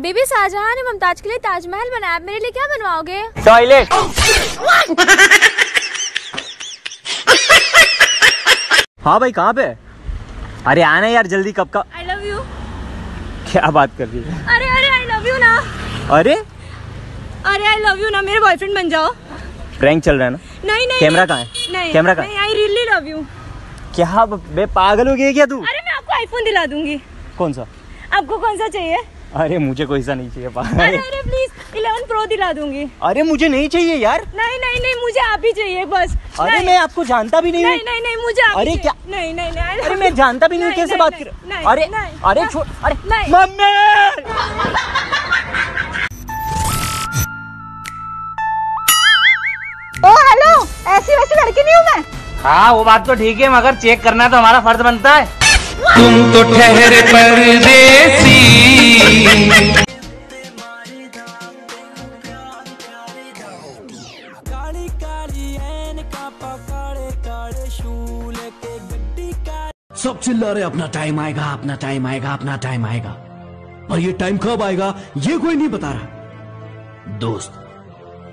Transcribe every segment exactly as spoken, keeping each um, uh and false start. बीबी शाहजहां ने मुमताज के लिए ताजमहल बनाया, मेरे लिए क्या बनवाओगे? टॉयलेट। हाँ भाई कहाँ पे? अरे आना यार जल्दी, कब का? I love you. क्या बात कर रही है? अरे अरे आई लव यू ना। अरे अरे आई लव यू ना, मेरे बॉयफ्रेंड बन जाओ। प्रैंक चल रहा है ना? नहीं नहीं। कैमरा कहाँ है? कैमरा कहाँ है? I really love you. क्या बे पागल हो गई क्या तू? अरे मैं आपको आईफोन दिला दूंगी। कौन सा? आपको कौन सा चाहिए? अरे मुझे कोई सा नहीं चाहिए। अरे अरे प्लीज इलेवन प्रो दिला दूंगी। अरे मुझे नहीं चाहिए यार। नहीं नहीं नहीं मुझे आप ही चाहिए बस। अरे मैं आपको जानता भी नहीं। नहीं नहीं नहीं मुझे आप। अरे क्या? नहीं नहीं नहीं। अरे मैं जानता भी नहीं, कैसे बात कर? अरे अरे छोड़। अरे मम्मी। ओ हेलो, ऐसी वैसी लड़की नहीं हूँ मैं। हाँ वो बात तो ठीक है, मगर चेक करना तो हमारा फर्ज बनता है। तुम तो ठहरे परदेसी। काली काली ऐन का पकाड़े काले शूल के गड्डी का सब चिल्ला रहे अपना टाइम आएगा, अपना टाइम आएगा, अपना टाइम आएगा, और ये टाइम कब आएगा ये कोई नहीं बता रहा। दोस्त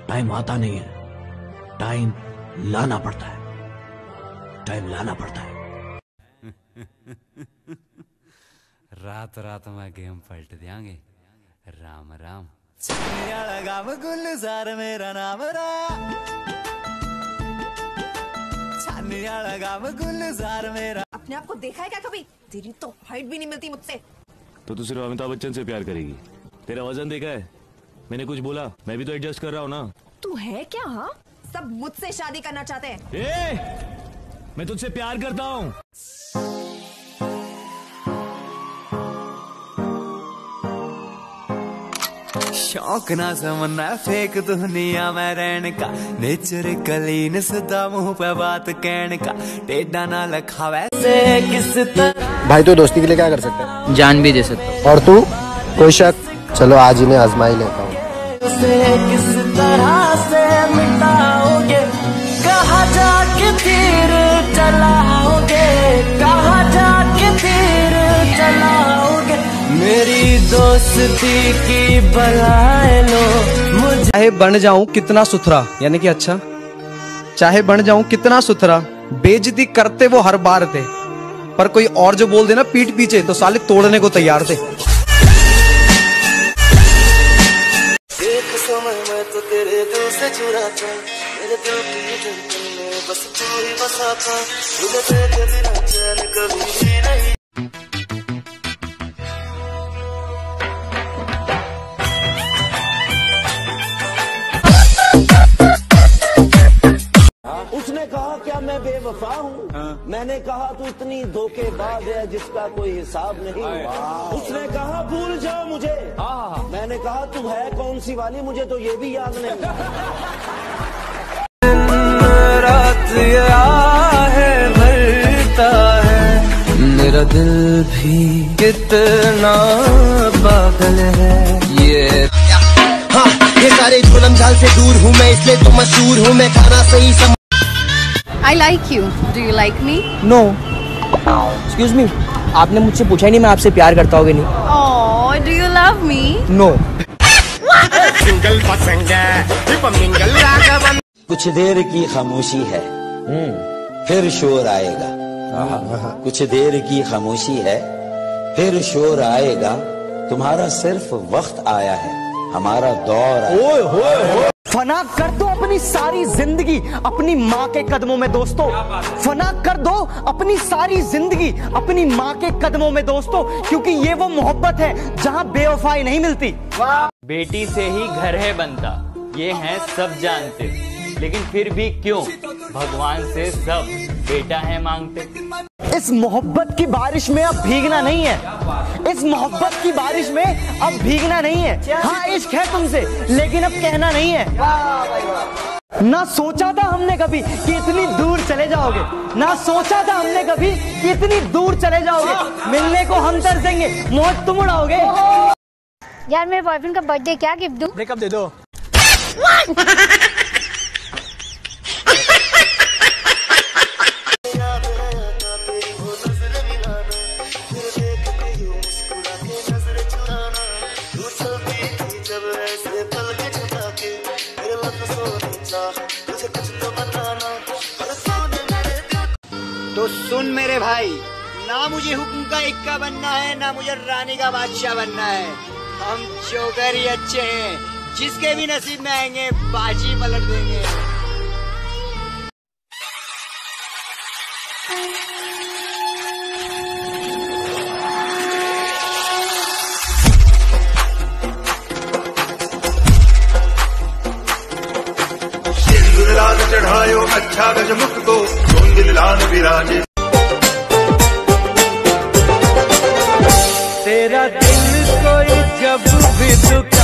टाइम आता नहीं है, टाइम लाना पड़ता है, टाइम लाना पड़ता है। रात रात में गेम पलट देंगे। राम राम। गुलजार मेरा नाम रा, गुलजार मेरा। अपने आप को देखा है क्या कभी? तेरी तो हाइट भी नहीं मिलती मुझसे। तो तू सिर्फ अमिताभ बच्चन से प्यार करेगी? तेरा वजन देखा है मैंने? कुछ बोला? मैं भी तो एडजस्ट कर रहा हूँ ना। तू है क्या? हाँ सब मुझसे शादी करना चाहते हैं। ए, मैं तुझसे प्यार करता हूँ। शौक ना समना फेंक दुनिया में रहने का, नेचर कलीन सदा मुँह पे बात कहने का, टेढ़ा ना लखा वैसे किस तरह। भाई तो दोस्ती के लिए क्या कर सकते हैं? जान भी दे सकता हूँ। और तू? कोई शक? चलो आज इन्हें आजमा ही लेता हूँ। किस तरह से मिटाओगे? कहाँ जाके तीर चलाओगे? कहाँ जाके तीर चलाओगे? मेरी दोस्ती की बलाए लो मुझे। चाहे बन जाऊं कितना सुथरा, यानी कि अच्छा, चाहे बन जाऊं कितना सुथरा, बेइज्जती करते वो हर बार थे, पर कोई और जो बोल देना पीठ पीछे तो साले तोड़ने को तैयार थे। एक समय मैं तो तेरे दिल से जुड़ा था, मेरे दिल की धड़कन में बस तू ही बसा था, मुझे तेरे बिना चैन कभी भी नहीं। उसने कहा क्या मैं बेवफा हूँ? मैंने कहा तू इतनी धोखेबाज है जिसका कोई हिसाब नहीं। उसने कहा भूल जा मुझे। मैंने कहा तू है कौन सी वाली, मुझे तो ये भी याद नहीं। रात है भरता है मेरा दिल भी कितना पागल है ये। हाँ ये सारे जुलम झाल से दूर हूँ मैं, इसलिए तो मशहूर हूँ मैं। खाना सही सम I like you. Do you like me? No. Excuse me. आपने मुझसे पूछा ही नहीं मैं आपसे प्यार करता हूँ कि नहीं। Oh, do you love me? No. कुछ देर की खामोशी है, फिर शोर आएगा। कुछ देर की खामोशी है, फिर शोर आएगा। तुम्हारा सिर्फ वक्त आया है, हमारा दौर आया। ओए होए होए। फना कर दो अपनी सारी जिंदगी अपनी माँ के कदमों में दोस्तों। फना कर दो अपनी सारी जिंदगी अपनी माँ के कदमों में दोस्तों, क्योंकि ये वो मोहब्बत है जहाँ बेवफाई नहीं मिलती। बेटी से ही घर है बनता, ये हैं सब जानते, लेकिन फिर भी क्यों भगवान से सब बेटा है मांगते। इस मोहब्बत की बारिश में अब भीगना नहीं है, इस मोहब्बत की बारिश में अब भीगना नहीं है। हाँ इश्क है तुमसे, लेकिन अब कहना नहीं है। ना सोचा था हमने कभी कि इतनी दूर चले जाओगे, ना सोचा था हमने कभी कि इतनी दूर चले जाओगे। मिलने को हम तरसेंगे, मौत तुम उड़ाओगे। यार मेरे बॉयफ्रेंड का बर्थडे, क्या गिफ्ट दूं? ब्रेकअप दे दो। सुन मेरे भाई, ना मुझे हुक्म का इक्का बनना है, ना मुझे रानी का बादशाह बनना है। हम चोकर ही अच्छे हैं, जिसके भी नसीब में आएंगे बाजी पलट देंगे। लाल चढ़ायो अच्छा गजमुख को, गोंदिल लाल विराजे। तेरा दिल कोई जब भी दुख